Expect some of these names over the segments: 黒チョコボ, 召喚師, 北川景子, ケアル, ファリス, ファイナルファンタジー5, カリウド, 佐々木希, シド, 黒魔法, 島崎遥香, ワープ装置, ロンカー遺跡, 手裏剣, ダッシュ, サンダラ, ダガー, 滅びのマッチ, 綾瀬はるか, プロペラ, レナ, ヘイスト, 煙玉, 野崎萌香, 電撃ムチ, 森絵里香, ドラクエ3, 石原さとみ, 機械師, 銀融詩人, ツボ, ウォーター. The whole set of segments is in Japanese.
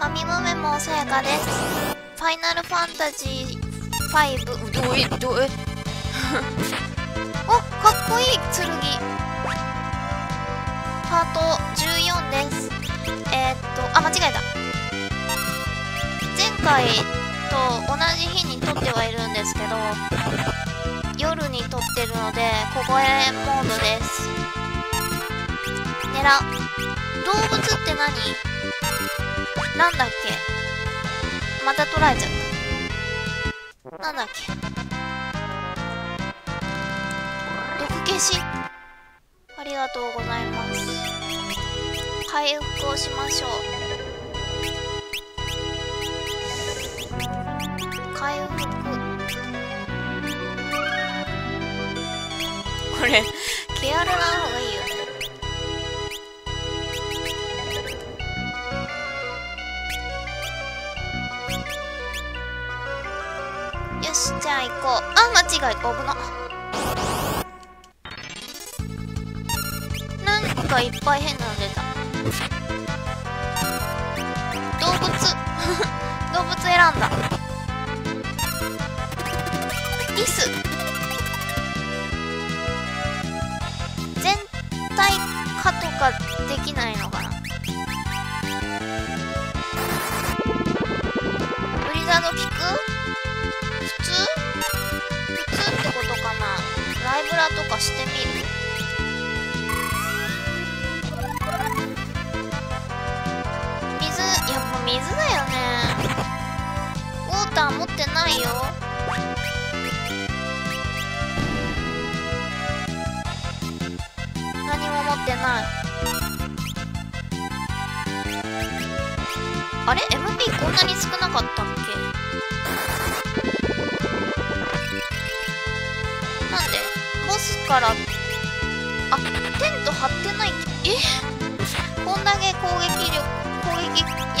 神梅もさやかです。ファイナルファンタジー5、どえお、かっこいい剣。パート14です。あ、間違えた。前回と同じ日に撮ってはいるんですけど、夜に撮ってるので小声モードです。狙う動物って何なんだっけ。また捉えちゃった。なんだっけ、毒消し。ありがとうございます。回復をしましょう。回復。これ気軽な方がいいよね。よし、じゃあ行こう。あ、間違えた。危な。なんかいっぱい変なの出た。動物動物選んだ。リス。全体化とかできないのかな。ブリザード聞く？普通ってことかな。ライブラとかしてみる。水、いやもう水だよね。ウォーター持ってないよ。何も持ってない。あれ MP こんなに少なかったっけ。からあ、テント張ってない。え、こんだけ攻撃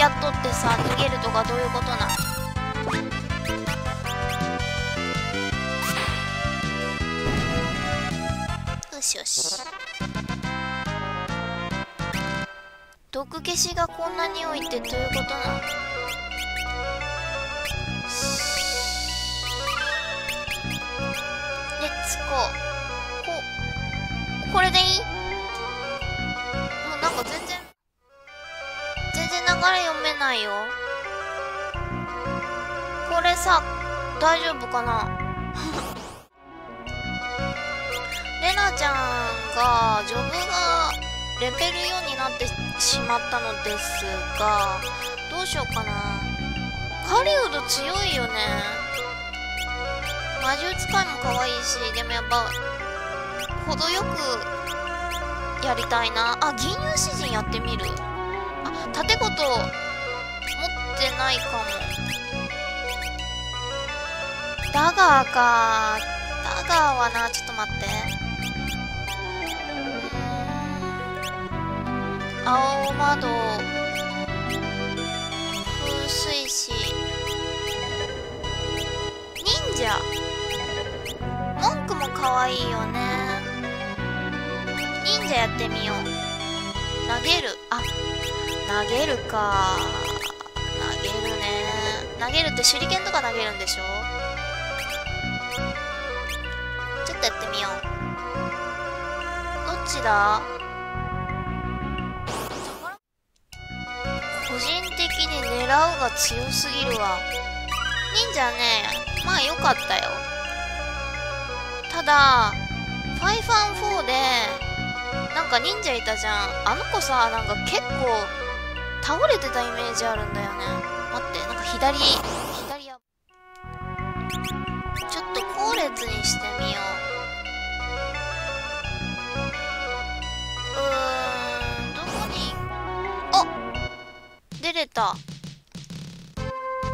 やっとってさ、逃げるとかどういうことなの。よしよし。毒消しがこんなに多いってどういうことなの。これでいい？なんか全然流れ読めないよ。これさ、大丈夫かなレナちゃんが、ジョブがレベル4になってしまったのですが、どうしようかな。カリウド強いよね。魔獣使いも可愛いし、でもやっぱ程よくやりたいなあ。銀融詩人やってみる。あ、盾ごと持ってないかも。ダガーか。ダガーはな、ちょっと待って。青窓風水師忍者文句も可愛いよね。やってみよう。投げる。あ、投げるか。投げるね。投げるって手裏剣とか投げるんでしょ。ちょっとやってみよう。どっちだ。個人的に狙うが強すぎるわ。忍者ね、まあ良かったよ。ただファイファン4でなんか忍者いたじゃん。あの子さ、なんか結構倒れてたイメージあるんだよね。待って、なんか左や。ちょっと後列にしてみよう。どこに、あ、出れた。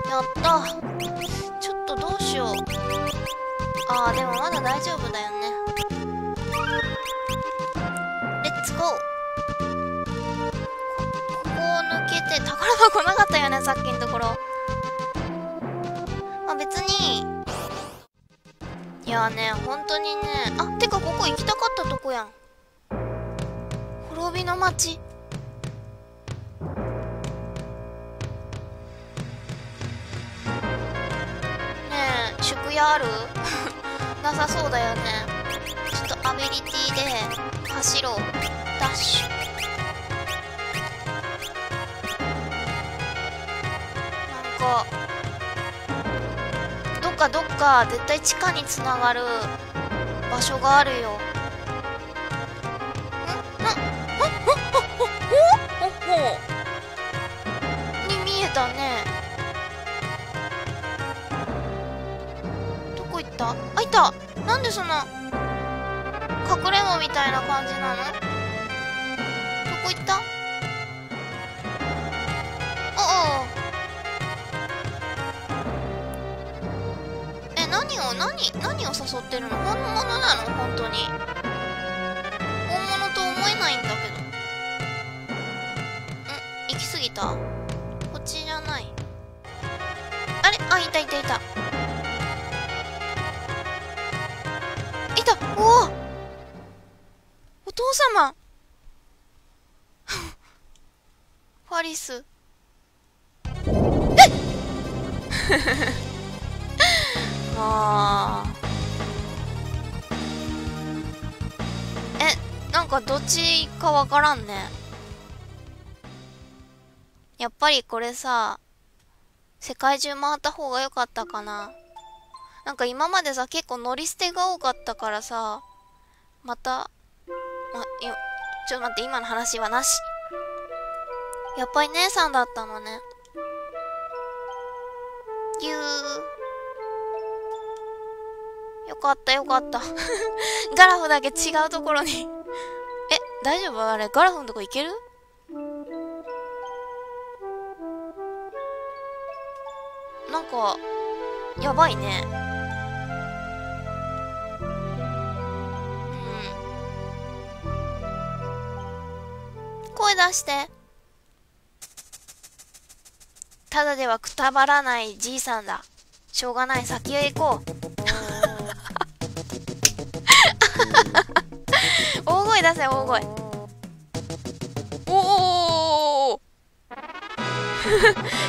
やった。ちょっとどうしよう。ああ、でもまだ大丈夫だよね。宝箱なかったよね、さっきのところ。まあ別に、いやね、本当にね。あ、てかここ行きたかったとこやん。滅びの町。屋ある？なさそうだよね。ちょっとアビリティで走ろう。ダッシュ。なんかどっか絶対地下につながる場所があるよ。に見えたね。どこ行った？あ、いた。なんでそんな隠れもみたいな感じなの？どこ行った？おお。え、何を誘ってるの？本物なの？本当に本物と思えないんだけど。こっちじゃない。あれ、あ、いた。おお、お父様。ファリス。えっああ。え、なんかどっちかわからんね。やっぱりこれさ、世界中回った方が良かったかな。なんか今までさ、結構乗り捨てが多かったからさ、また、ちょっと待って、今の話はなし。やっぱり姉さんだったのね。ぎゅー。よかったよかった。ガラフだけ違うところに。え、大丈夫？あれ、ガラフのとこ行ける？なんかやばいね。うん。声出して。ただではくたばらないじいさんだ。しょうがない、先へ行こう。大声出せ、大声。おお。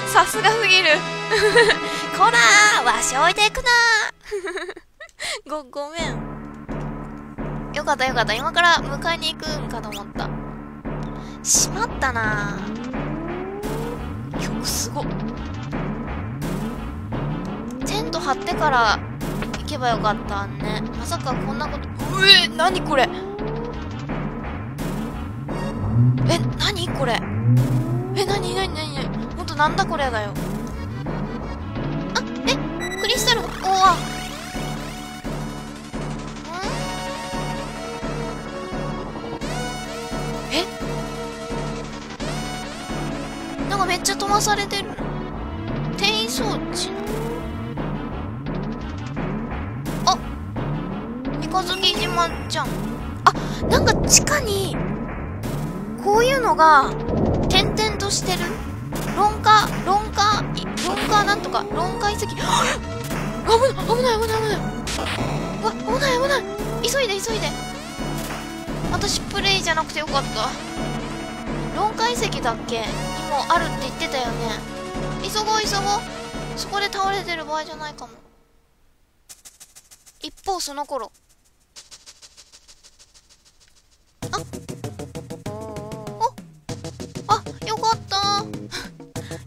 さすがすぎる。こらー、わし置いていくなー。ごめん。よかったよかった。今から迎えに行くんかと思った。しまったなー。よくすごっ。テント張ってから行けばよかったね。まさかこんなこと。なにこれ。え、なにこれ。え、なに。ほんとなんだこれだよ。クリスタル。おわ。え？なんかめっちゃ飛ばされてる。転移装置。あ、三日月島じゃん。あ、なんか地下にこういうのが点々としてる。ロンカーなんとか、ロンカー遺跡。危ない。うわ、危ない。急いで。私プレイじゃなくてよかった。ロンカー遺跡だっけ？にもあるって言ってたよね。急ごう。そこで倒れてる場合じゃないかも。一方その頃。あ、よかった。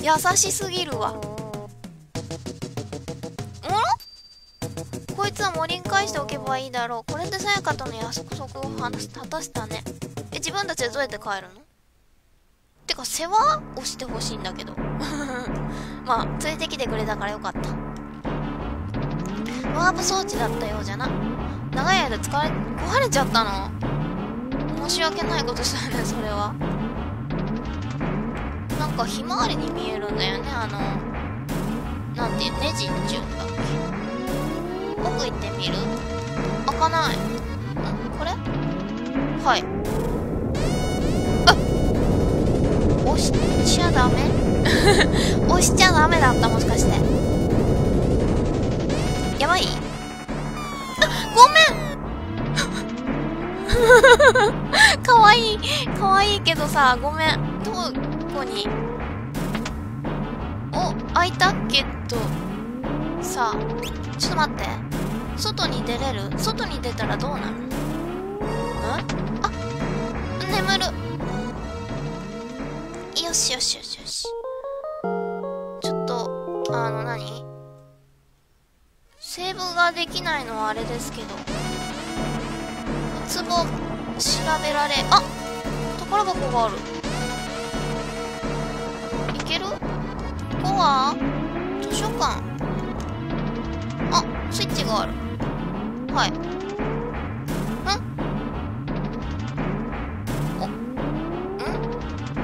優しすぎるわ。こいつは森に返しておけばいいだろう。これでさやかとの約束を果たしたね。え、自分たちはどうやって帰るの？てか世話をしてほしいんだけど。まあ連れてきてくれたからよかった。ワープ装置だったようじゃな。長い間壊れちゃったの。申し訳ないことしたね、それは。なんかひまわりに見えるんだよね。なんてネジって言うんだっけ。奥行ってみる？開かない。これ？はい。あ、押しちゃダメだった、もしかして。やばい？あ、ごめん。かわいいけどさ、ごめん。ここにお開いたけどさあ、ちょっと待って、外に出れる？外に出たらどうなる？あっ、眠る。よしよしよしよし。ちょっと何、セーブができないのはあれですけど、ウツボ調べられ、あ、宝箱がある。いける？ここは図書館。あ、スイッチがある。はい。ん？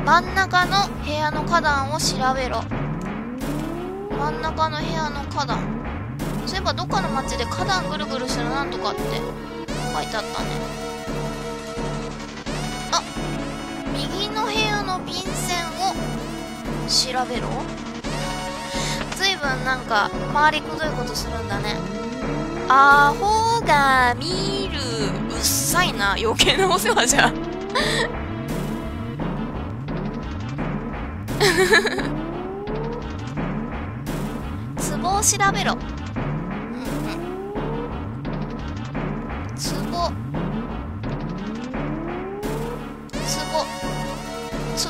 真ん中の部屋の花壇を調べろ。真ん中の部屋の花壇、そういえばどっかの町で花壇ぐるぐるするなんとかって書いてあったね。あ、右の部屋の便箋を調べろ。ずいぶんなんか回りくどいことするんだね。アホが見る。うっさいな、余計なお世話じゃん。ツボを調べろ。壺。ん？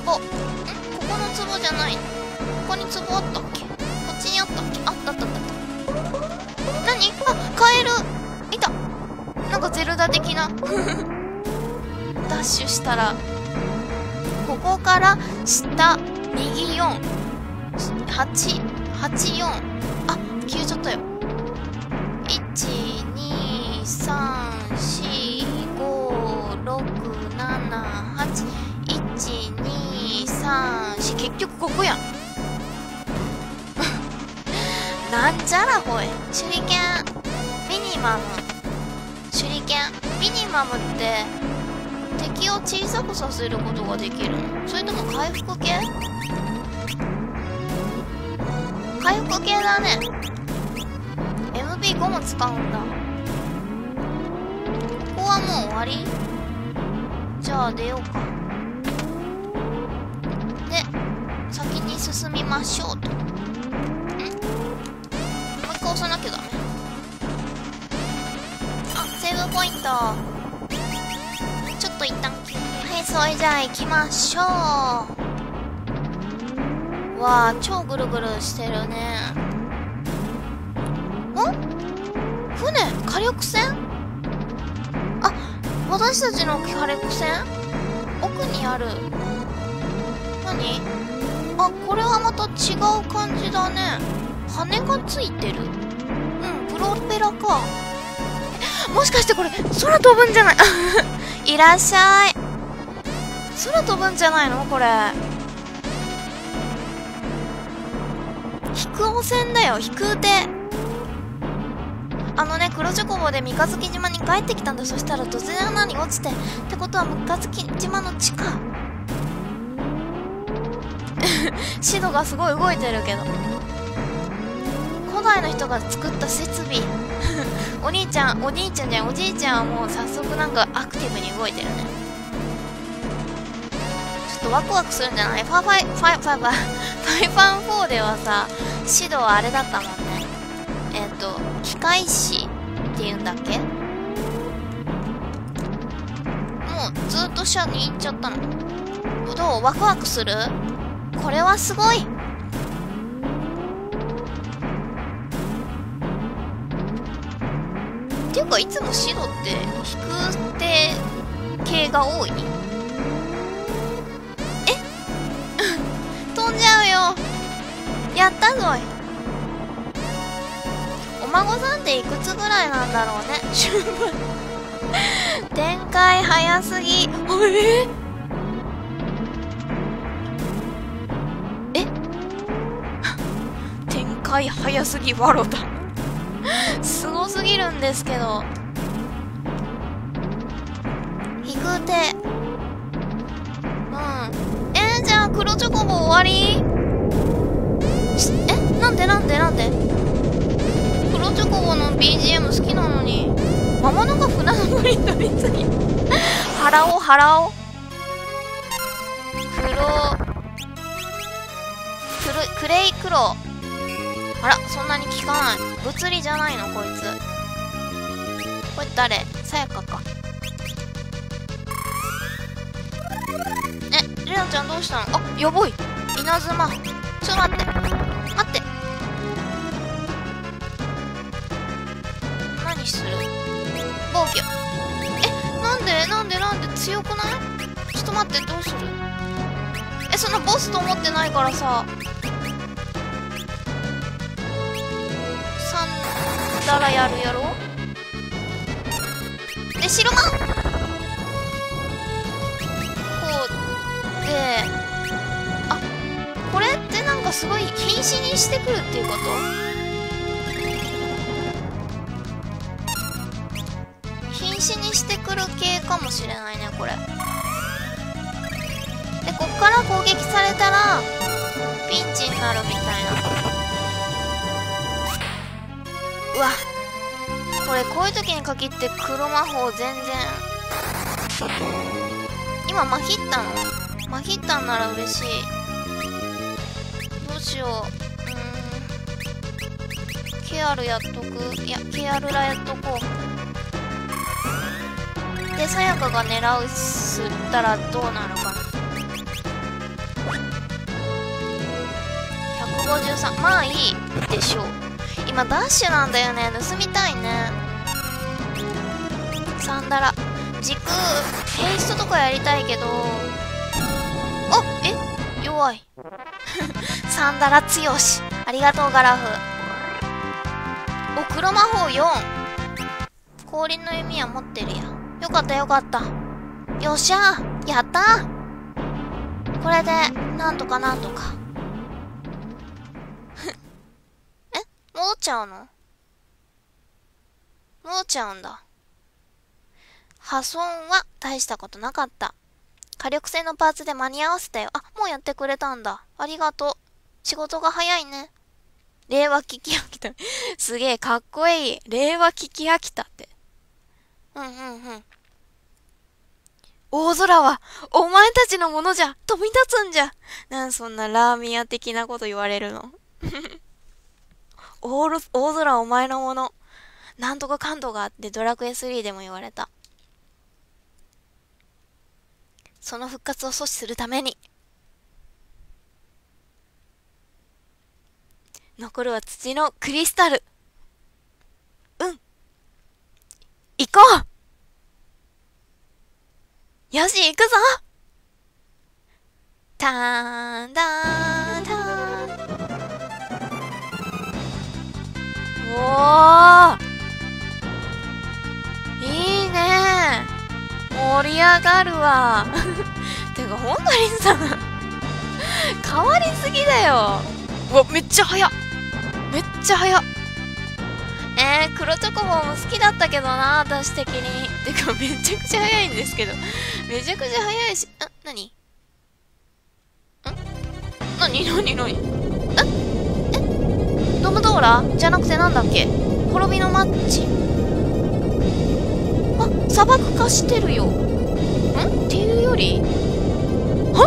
ここの壺じゃないの？ここに壺あったっけ？こっちにあったっけ？あったあったあった。何？あ、カエルいた。なんかゼルダ的なダッシュしたらここから下右48884、あ、消えちゃったよ。12345678123、結局ここやん。なんじゃらこれ。手裏剣ミニマム。手裏剣ミニマムって敵を小さくさせることができるの？それとも回復系？回復系だね。 MB5 も使うんだ。ここはもう終わり？じゃあ出ようか。で、先に進みましょうと。ん？もう一回押さなきゃダメ。あ、セーブポイント。ちょっと一旦。はい、それじゃあ行きましょう。わあ、超ぐるぐるしてるね。ん？船？火力船？私たちの火力船？奥にある。何？あ、これはまた違う感じだね。羽がついてる。うん、プロペラか。もしかしてこれ、空飛ぶんじゃない？いらっしゃい。空飛ぶんじゃないのこれ。飛空船だよ、飛空艇。あのね、黒チョコボで三日月島に帰ってきたんだ。そしたら突然穴に落ちて。ってことは三日月島の地下。シドがすごい動いてるけど。古代の人が作った設備。おじいちゃんはもう早速なんかアクティブに動いてるね。ちょっとワクワクするんじゃない？ファイファン4ではさ、シドはあれだったもんね。機械師っていうんだっけ？もうずっと下に行っちゃったの。どう？ワクワクする？これはすごい。っていうかいつもシドって飛空艇系が多い。え？飛んじゃうよ。やったぞい。お孫さんっていくつぐらいなんだろうね。展開早すぎ。え？展開早すぎワロタ。すごすぎるんですけど。飛空艇。うん。じゃあ黒チョコボ終わり？え？なんで黒チョコボの BGM 好きなのに。魔物が船の森に飛びつい払おう。クレイクロウ。あら、そんなに効かない。物理じゃないのこいつ。これ誰？さやかか。え、レナちゃんどうしたの？あ、やばい、稲妻。ちょっと待って待って、何する？防御。え、なんで強くない？ちょっと待って、どうする？え、そのボスと思ってないからさ。ララやるやろで、白マンこうで、あ、これってなんかすごい瀕死にしてくるっていうこと？瀕死にしてくる系かもしれないねこれ。で、こっから攻撃されたらピンチになるみたいな。うわ、これこういう時に限って黒魔法全然。今マヒッタのマヒッタなら嬉しい。どうしよう、ケアルやっとく。いや、ケアルラやっとこう。で、さやかが狙うすったらどうなるかな。153、まあいいでしょう。今ダッシュなんだよね、盗みたいね。サンダラ軸ヘイストとかやりたいけど、あ、え、弱いサンダラ強し、ありがとうガラフ。お、黒魔法4、氷の弓矢持ってるやん。よかったよかった、よっしゃー、やったー。これでなんとかなんとか戻っちゃうの？戻っちゃうんだ。破損は大したことなかった。火力性のパーツで間に合わせたよ。あ、もうやってくれたんだ。ありがとう。仕事が早いね。令和聞き飽きた。すげえ、かっこいい。令和聞き飽きたって。大空は、お前たちのものじゃ。飛び立つんじゃ。なん、そんなラーメン屋的なこと言われるの。大空お前のもの。なんとか感度があってドラクエ3でも言われた。その復活を阻止するために。残るは土のクリスタル。うん。行こう！よし、行くぞ！たーんだーんだーん。おー、いいねー、盛り上がるわてかほんまにさ変わりすぎだよ。うわ、めっちゃ早っ、めっちゃ早っ。黒チョコボも好きだったけどな、私的に。てかめちゃくちゃ早いんですけどめちゃくちゃ早いし、ん、なにん、なになになに、ドムドーラじゃなくてなんだっけ、滅びのマッチ。あ、砂漠化してるよ。んっていうより、は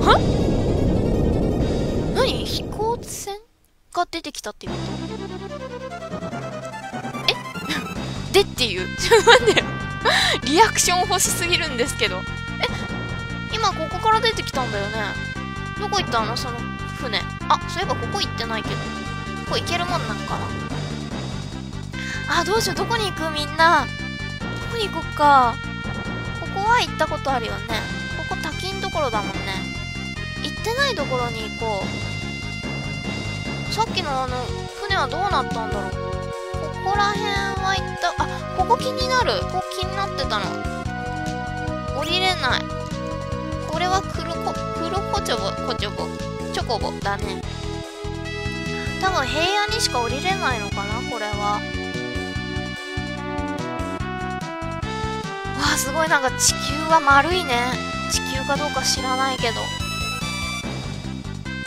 は、何、飛行船が出てきたっていうこと？えでっていう、ちょっと待ってよリアクション欲しすぎるんですけど。え、今ここから出てきたんだよね。どこ行ったのその船。あ、そういえばここ行ってないけど、ここ行けるもんなんかな。あ、どうしよう、どこに行く、みんなどこに行こっか。ここは行ったことあるよね。ここ滝んところだもんね。行ってないところに行こう。さっきのあの船はどうなったんだろう。ここら辺は行った。あ、ここ気になる、ここ気になってたの。降りれない。これは黒コチョコボだね。多分平野にしか降りれないのかなこれは。わあ、すごい、なんか地球は丸いね。地球かどうか知らないけど。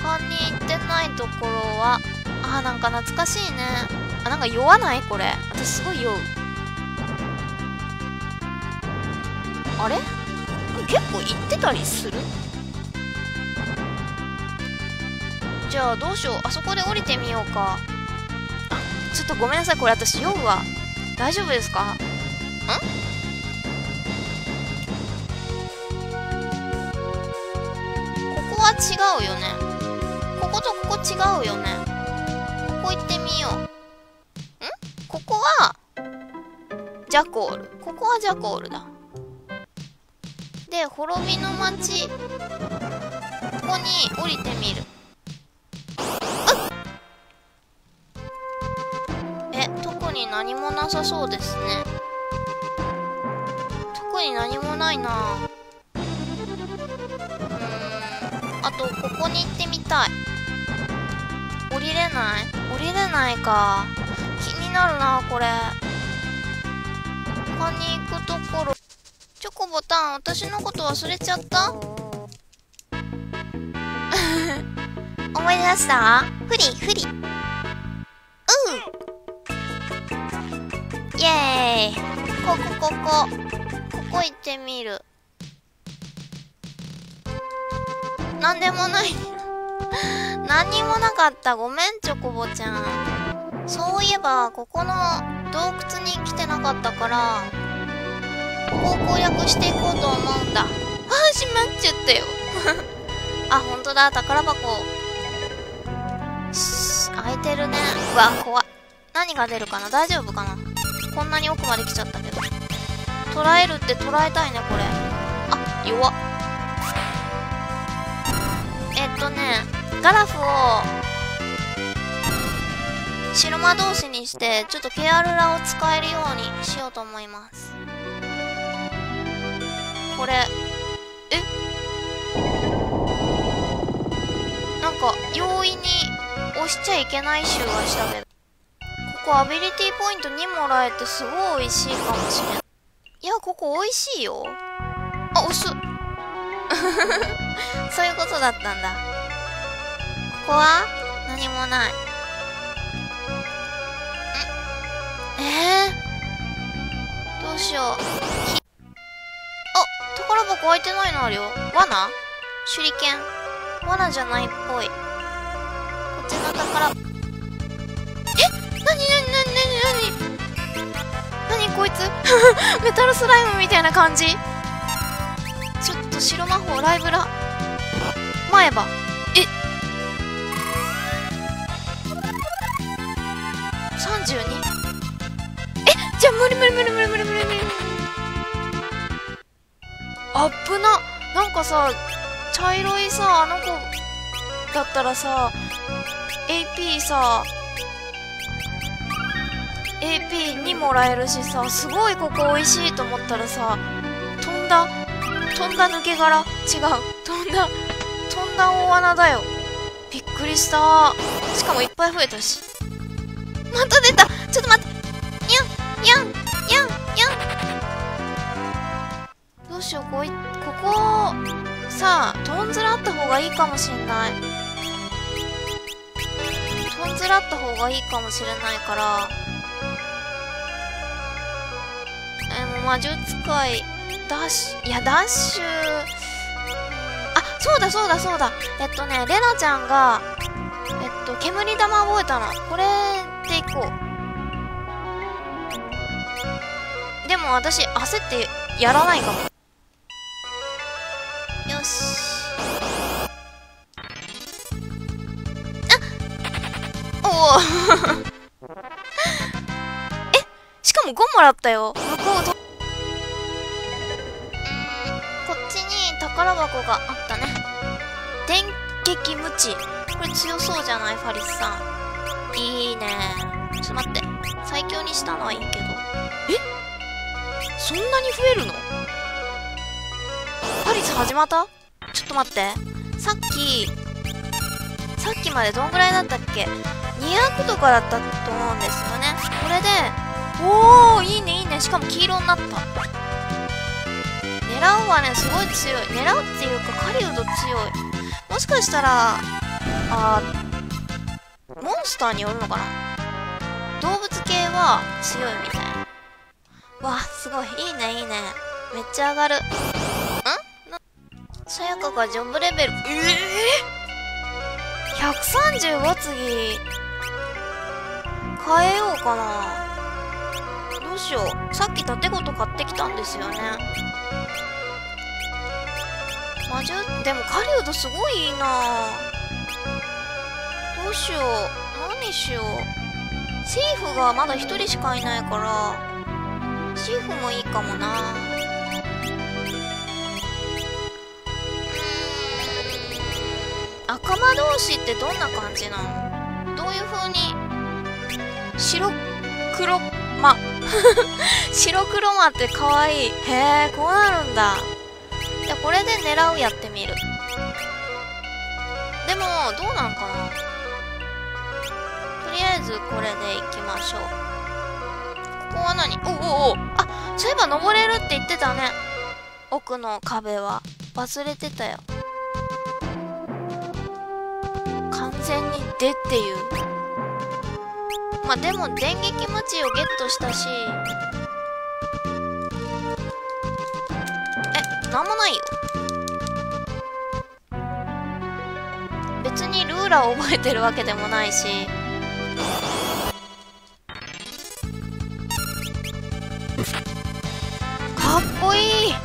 他に行ってないところは、あー、なんか懐かしいね。あ、なんか酔わないこれ。私すごい酔う。あれ、結構行ってたりする？じゃあどうしよう、あそこで降りてみようか。ちょっとごめんなさい、これ私酔うわ。大丈夫ですか？ん？ここは違うよね。こことここ違うよね。ここ行ってみよう。ん？ここはジャコール。ここはジャコールだ。で、滅びの町、ここに降りてみる。特に何もなさそうですね。特に何もないなぁ。あと、ここに行ってみたい。降りれない？降りれないか。気になるなぁ、これ。他に行くところ。チョコボタン、私のこと忘れちゃった？思い出した？フリフリ。イエーイ。ここ行ってみる。なんでもない何にもなかった。ごめんチョコボちゃん。そういえばここの洞窟に来てなかったから、ここを攻略していこうと思うんだ。ああ、しまっちゃったよあ、ほんとだ、宝箱開いてるね。うわ、怖い。何が出るかな、大丈夫かな。こんなに奥まで来ちゃったけど、捉えるって捉えたいね、これ。あ、弱っ。ガラフを白魔同士にして、ちょっとケアルラを使えるようにしようと思います。これ、なんか容易に押しちゃいけない臭がしたけど、ここアビリティポイント2もらえてすごい美味しいかもしれない。いや、ここ美味しいよ。あ、押すそういうことだったんだ。ここは何もない。どうしよう。あ、宝箱開いてないのあるよ。罠？手裏剣。罠じゃないっぽい。こっちの宝箱。何こいつメタルスライムみたいな感じ。ちょっと白魔法ライブラ前歯。32？ じゃあ無理。あっぶな。なんかさ、茶色いさ、あの子だったらさ、 AP さ、AP2 もらえるしさ、すごいここおいしいと思ったらさ、飛んだ抜け殻。違う、飛んだ大穴だよ。びっくりした。しかもいっぱい増えたし。また出た。ちょっと待って。にゃんどうしよう。ここさあ、とんずらあった方がいいかもしんない。とんずらあった方がいいかもしれないから、魔術界ダッシュ。いや、ダッシュ。あ、そうだ。レナちゃんが煙玉覚えたの。これでいこう。でも私焦ってやらないかも。よし。あ、おおしかも5もらったよ。向こうど宝箱があったね。電撃無知。これ強そうじゃない？ファリスさん。いいね。ちょっと待って。最強にしたのはいいけど。そんなに増えるの？ファリス始まった？ちょっと待って。さっきまでどんぐらいだったっけ？200とかだったと思うんですよね。これで、おー、いいね。しかも黄色になった。狙うはね、すごい強い。狙うっていうか、狩人強い。もしかしたら、モンスターによるのかな。動物系は強いみたいな。わあ、すごい。いいね。めっちゃ上がる。さやかがジョブレベル。135次変えようかな。どうしよう、さっき盾ごと買ってきたんですよね。魔獣でも狩人すごいいいな。どうしよう、何しよう。シーフがまだ1人しかいないからシーフもいいかもな。仲間同士ってどんな感じなの？どういう風に白黒ま白黒まって可愛い。へえ、こうなるんだ。じゃあこれで狙うやってみる。でもどうなんかな。とりあえずこれでいきましょう。ここは何？おおお、あ、そういえば登れるって言ってたね。奥の壁は忘れてたよ。完全に出っていう。まあでも電撃ムチをゲットしたし、え、なんもないよ。別にルーラーを覚えてるわけでもないし、かっこいい。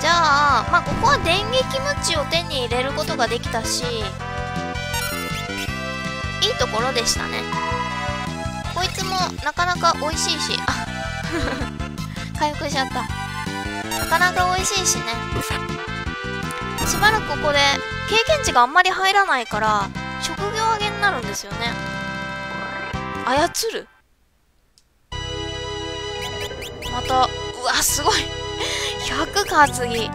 じゃあまあここは電撃ムチを手に入れることができたし、いいところでしたね。こいつもなかなか美味しいし、あ回復しちゃった。なかなか美味しいしね。しばらくここで経験値があんまり入らないから職業上げになるんですよね。操る、また、うわすごい100か。次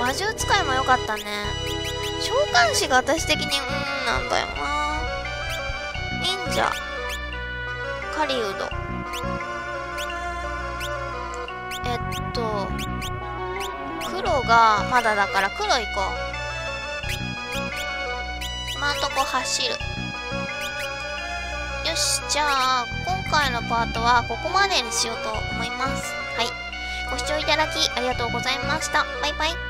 魔獣使いも良かったね。召喚師が私的になんだよな。忍者狩人、黒がまだだから黒行こう。今んとこ走る。よし、じゃあ今回のパートはここまでにしようと思います。はい、ご視聴いただきありがとうございました。バイバイ。